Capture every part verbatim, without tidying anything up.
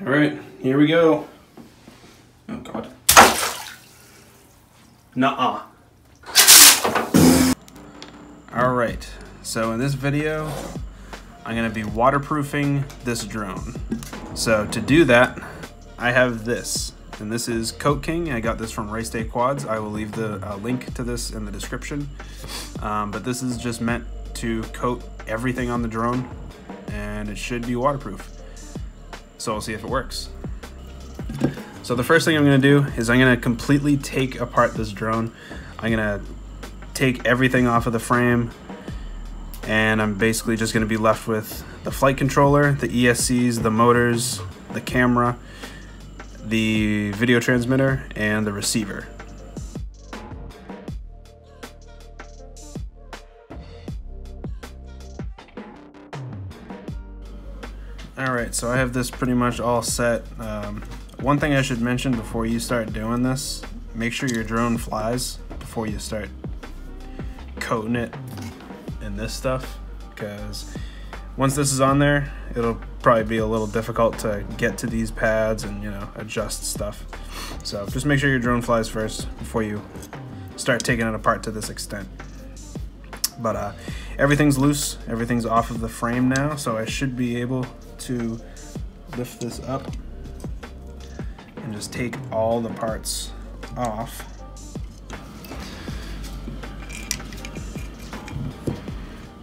All right, here we go. Oh God. Nuh-uh. All right, so in this video, I'm gonna be waterproofing this drone. So to do that, I have this, and this is CoatKing. I got this from Race Day Quads. I will leave the uh, link to this in the description. Um, but this is just meant to coat everything on the drone, and it should be waterproof. So I'll see if it works. So the first thing I'm gonna do is I'm gonna completely take apart this drone. I'm gonna take everything off of the frame, and I'm basically just gonna be left with the flight controller, the E S Cs, the motors, the camera, the video transmitter, and the receiver. All right, so I have this pretty much all set. Um, one thing I should mention before you start doing this, make sure your drone flies before you start coating it in this stuff, because once this is on there, it'll probably be a little difficult to get to these pads and, you know, adjust stuff. So just make sure your drone flies first before you start taking it apart to this extent. But uh, everything's loose, everything's off of the frame now, so I should be able to lift this up and just take all the parts off.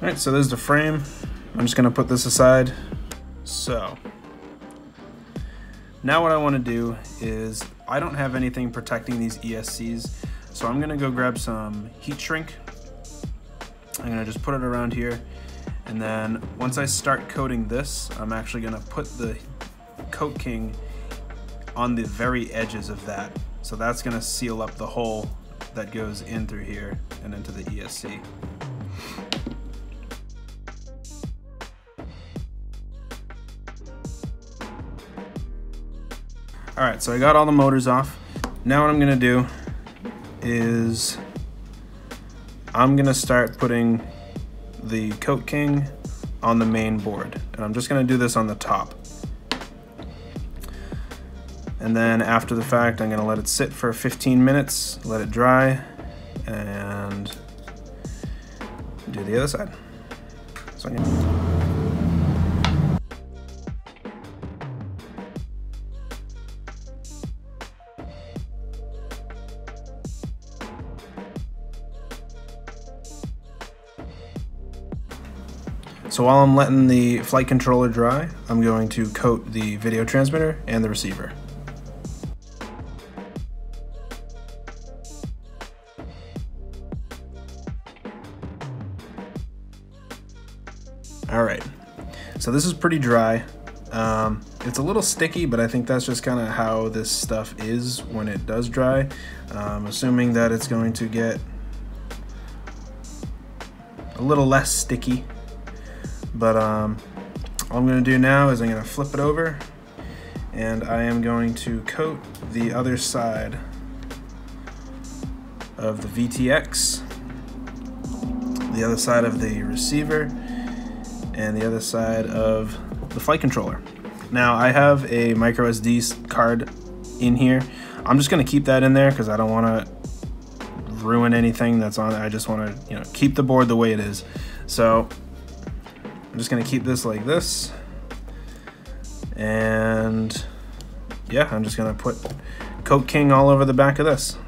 All right, so there's the frame. I'm just gonna put this aside. So now what I wanna do is, I don't have anything protecting these E S Cs, so I'm gonna go grab some heat shrink. I'm gonna just put it around here, and then once I start coating this, I'm actually gonna put the CoatKing on the very edges of that. So that's gonna seal up the hole that goes in through here and into the E S C. All right, so I got all the motors off. Now what I'm gonna do is I'm gonna start putting the CoatKing on the main board, and I'm just gonna do this on the top. And then after the fact, I'm gonna let it sit for fifteen minutes, let it dry, and do the other side. So I'm gonna So while I'm letting the flight controller dry, I'm going to coat the video transmitter and the receiver. All right, so this is pretty dry. Um, it's a little sticky, but I think that's just kind of how this stuff is when it does dry. Um, assuming that it's going to get a little less sticky. But um, all I'm gonna do now is I'm gonna flip it over, and I am going to coat the other side of the V T X, the other side of the receiver, and the other side of the flight controller. Now I have a micro S D card in here. I'm just gonna keep that in there because I don't wanna ruin anything that's on it. I just wanna, you know, keep the board the way it is. So I'm just gonna keep this like this, and yeah, I'm just gonna put CoatKing all over the back of this.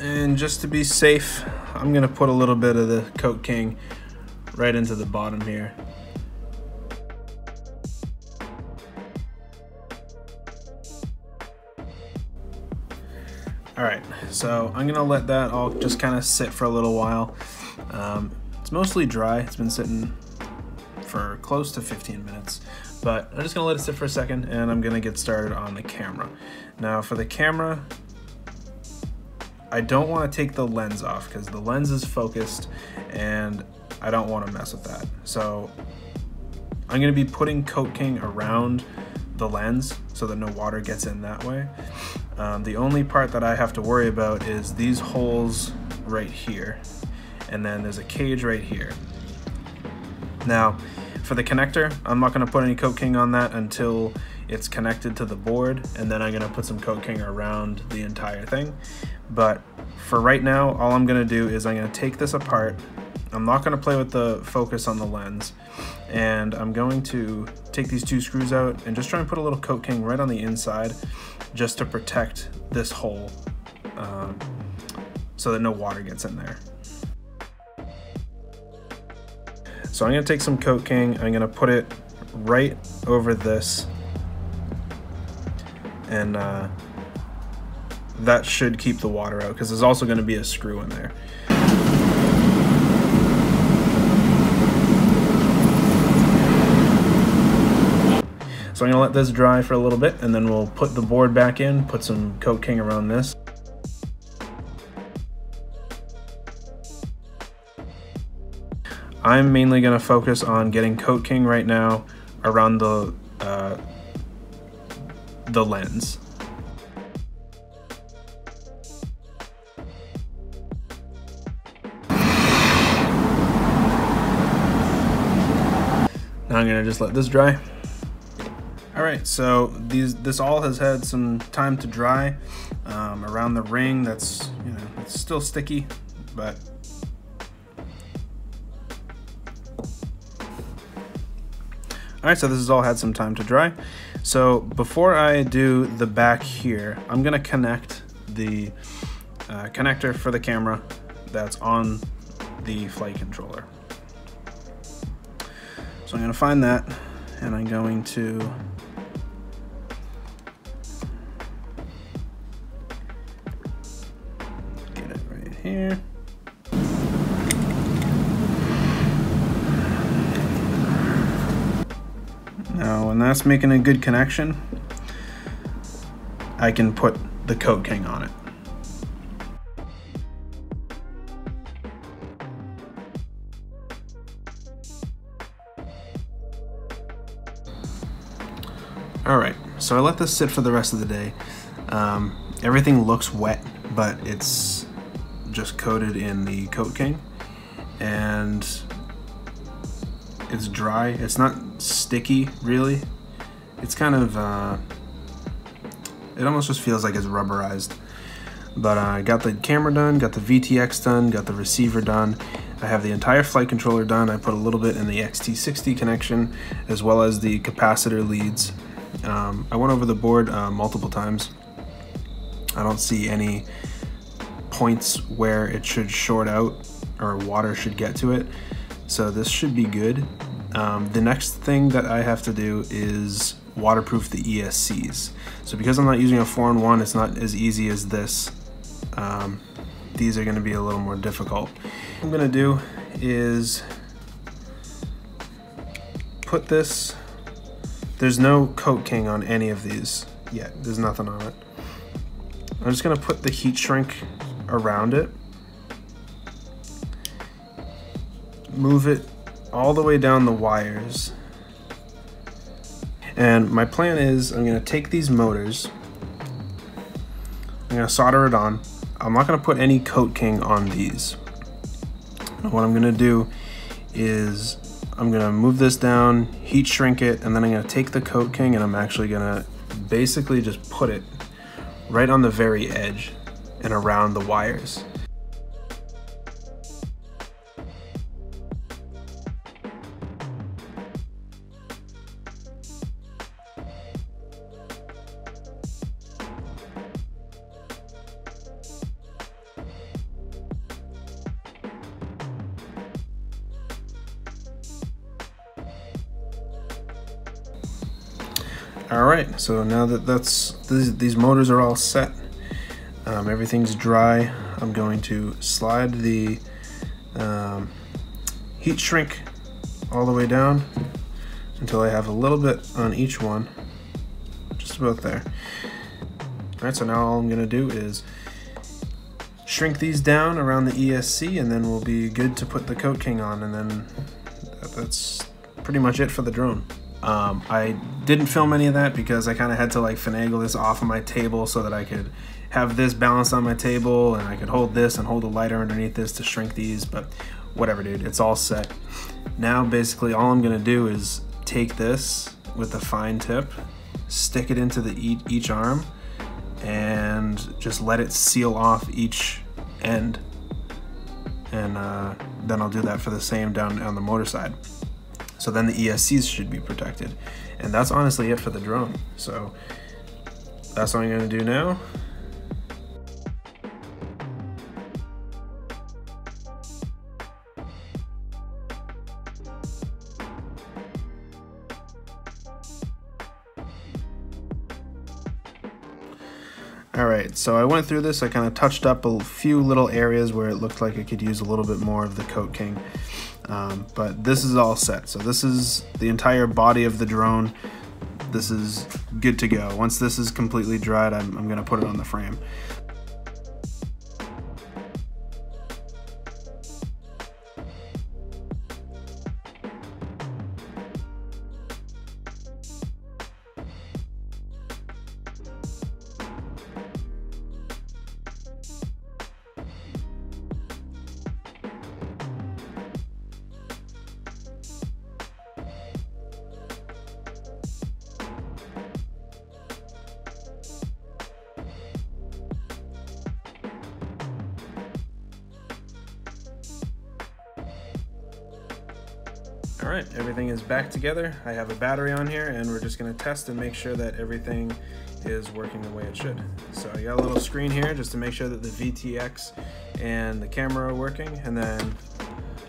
And just to be safe, I'm gonna put a little bit of the CoatKing right into the bottom here. All right, so I'm gonna let that all just kind of sit for a little while. Um, it's mostly dry. It's been sitting for close to fifteen minutes, but I'm just gonna let it sit for a second, and I'm gonna get started on the camera. Now for the camera, I don't wanna take the lens off because the lens is focused and I don't wanna mess with that. So I'm gonna be putting CoatKing around the lens so that no water gets in that way. Um, the only part that I have to worry about is these holes right here, and then there's a cage right here. Now, for the connector, I'm not going to put any CoatKing on that until it's connected to the board, and then I'm going to put some CoatKing around the entire thing. But for right now, all I'm going to do is I'm going to take this apart. I'm not going to play with the focus on the lens, and I'm going to take these two screws out and just try and put a little CoatKing right on the inside just to protect this hole um, so that no water gets in there. So I'm going to take some CoatKing, I'm going to put it right over this, and uh, that should keep the water out because there's also going to be a screw in there. So I'm going to let this dry for a little bit, and then we'll put the board back in, put some CoatKing around this. I'm mainly going to focus on getting CoatKing right now around the, uh, the lens. Now I'm going to just let this dry. Alright, so these, this all has had some time to dry um, around the ring. That's, you know, it's still sticky, but all right, so this has all had some time to dry. So before I do the back here, I'm gonna connect the uh, connector for the camera that's on the flight controller. So I'm gonna find that, and I'm going to get it right here. Now, when that's making a good connection, I can put the CoatKing on it. All right, so I let this sit for the rest of the day. Um, everything looks wet, but it's just coated in the CoatKing, and it's dry. It's not sticky, really. It's kind of, uh, it almost just feels like it's rubberized. But uh, I got the camera done, got the V T X done, got the receiver done. I have the entire flight controller done. I put a little bit in the X T sixty connection, as well as the capacitor leads. Um, I went over the board uh, multiple times. I don't see any points where it should short out or water should get to it. So this should be good. Um, the next thing that I have to do is waterproof the E S Cs. So because I'm not using a four in one, it's not as easy as this. Um, these are gonna be a little more difficult. What I'm gonna do is put this, there's no CoatKing on any of these yet. There's nothing on it. I'm just gonna put the heat shrink around it. Move it all the way down the wires. And my plan is I'm gonna take these motors, I'm gonna solder it on. I'm not gonna put any CoatKing on these. What I'm gonna do is I'm gonna move this down, heat shrink it, and then I'm gonna take the CoatKing, and I'm actually gonna basically just put it right on the very edge and around the wires. All right, so now that that's these, these motors are all set, um, everything's dry, I'm going to slide the um, heat shrink all the way down until I have a little bit on each one, just about there. All right, so now all I'm gonna do is shrink these down around the E S C, and then we'll be good to put the CoatKing on, and then that's pretty much it for the drone. Um, I didn't film any of that because I kind of had to like finagle this off of my table so that I could have this balanced on my table and I could hold this and hold a lighter underneath this to shrink these, but whatever, dude, it's all set. Now basically all I'm gonna do is take this with the fine tip, stick it into the e each arm, and just let it seal off each end. And uh, then I'll do that for the same down on the motor side. So then the E S Cs should be protected. And that's honestly it for the drone. So that's what I'm gonna do now. All right, so I went through this, I kind of touched up a few little areas where it looked like I could use a little bit more of the CoatKing. Um, but this is all set. So this is the entire body of the drone. This is good to go. Once this is completely dried, I'm, I'm gonna put it on the frame. All right, everything is back together. I have a battery on here and we're just gonna test and make sure that everything is working the way it should. So I got a little screen here just to make sure that the V T X and the camera are working. And then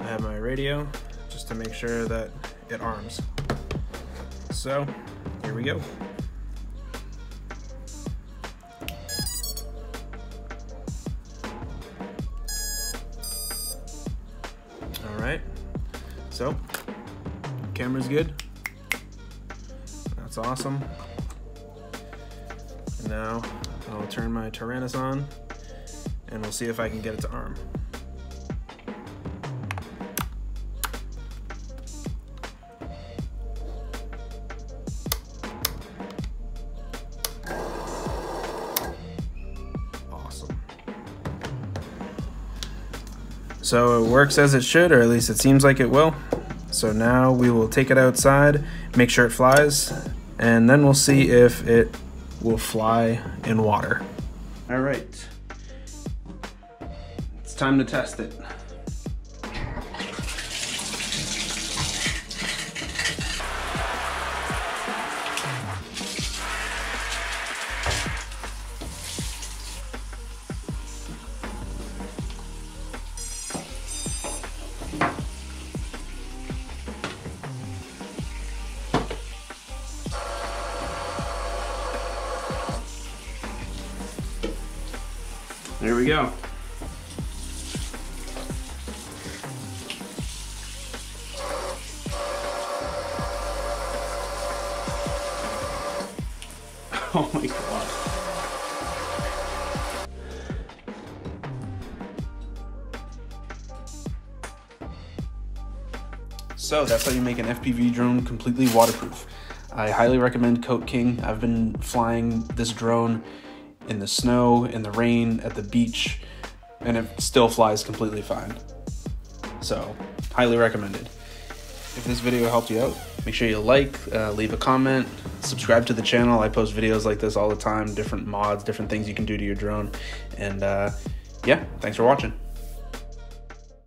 I have my radio just to make sure that it arms. So here we go. All right, so camera's good. That's awesome. Now I'll turn my Tyrannus on and we'll see if I can get it to arm. Awesome. So it works as it should, or at least it seems like it will. So now we will take it outside, make sure it flies, and then we'll see if it will fly in water. All right, it's time to test it. There we go. Oh my God. So that's how you make an F P V drone completely waterproof. I highly recommend CoatKing. I've been flying this drone in the snow, in the rain, at the beach, and it still flies completely fine. So, highly recommended. If this video helped you out, make sure you like, uh, leave a comment, subscribe to the channel. I post videos like this all the time, different mods, different things you can do to your drone. And uh, yeah, thanks for watching.